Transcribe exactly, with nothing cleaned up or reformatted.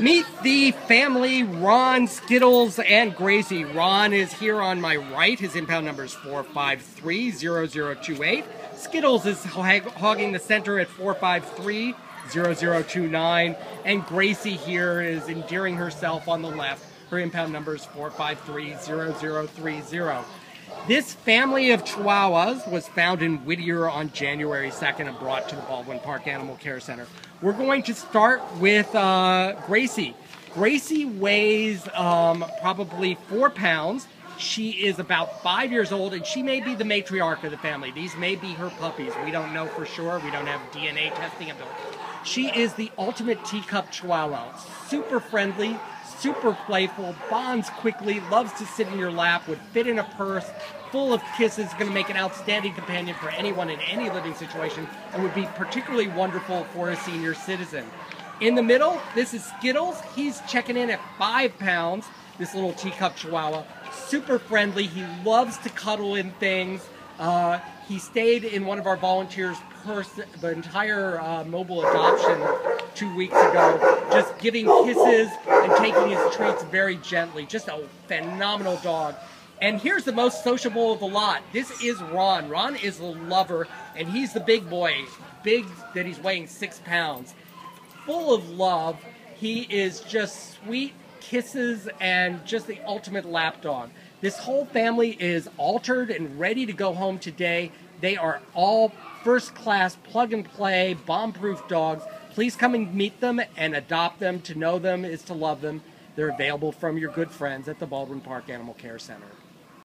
Meet the family, Ron, Skittles, and Gracie. Ron is here on my right. His impound number is four five three, zero zero two eight. Skittles is hogging the center at four five three, zero zero two nine. And Gracie here is endearing herself on the left. Her impound number is four five three, zero zero three zero. This family of Chihuahuas was found in Whittier on January second and brought to the Baldwin Park Animal Care Center. We're going to start with uh, Gracie. Gracie weighs um, probably four pounds. She is about five years old, and she may be the matriarch of the family. These may be her puppies. We don't know for sure. We don't have D N A testing of them. She is the ultimate teacup Chihuahua. Super friendly, super playful, bonds quickly, loves to sit in your lap, would fit in a purse, full of kisses, going to make an outstanding companion for anyone in any living situation, and would be particularly wonderful for a senior citizen. In the middle, this is Skittles. He's checking in at five pounds, this little teacup Chihuahua. Super friendly. He loves to cuddle in things. Uh, he stayed in one of our volunteers' purse the entire uh, mobile adoption two weeks ago, just giving kisses and taking his treats very gently. Just a phenomenal dog. And here's the most sociable of the lot. This is Ron. Ron is the lover, and he's the big boy, big that he's weighing six pounds. Full of love. He is just sweet, kisses, and just the ultimate lapdog. This whole family is altered and ready to go home today. They are all first-class, plug-and-play, bomb-proof dogs. Please come and meet them and adopt them. To know them is to love them. They're available from your good friends at the Baldwin Park Animal Care Center.